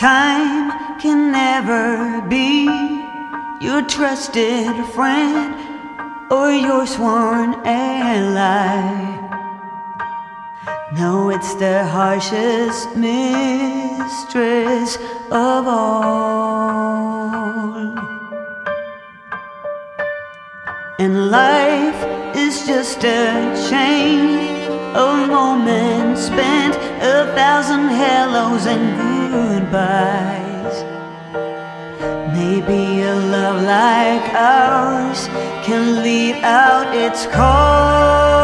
Time can never be your trusted friend or your sworn ally. No, it's the harshest mistress of all. And life is just a chain of moments spent, 1,000 hellos and goodbyes. Maybe a love like ours can lead out its call.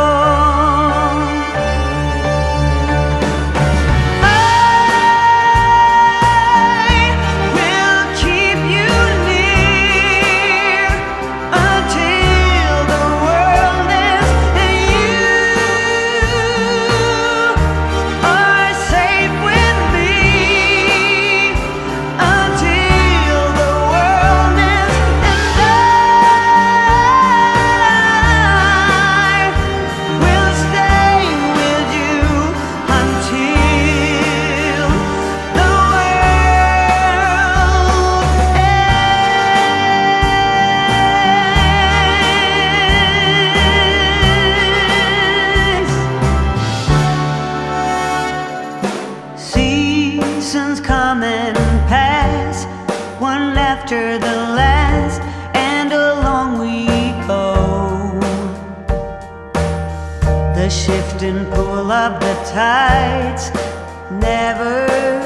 Seasons come and pass, one after the last, and along we go. The shift and pull of the tides never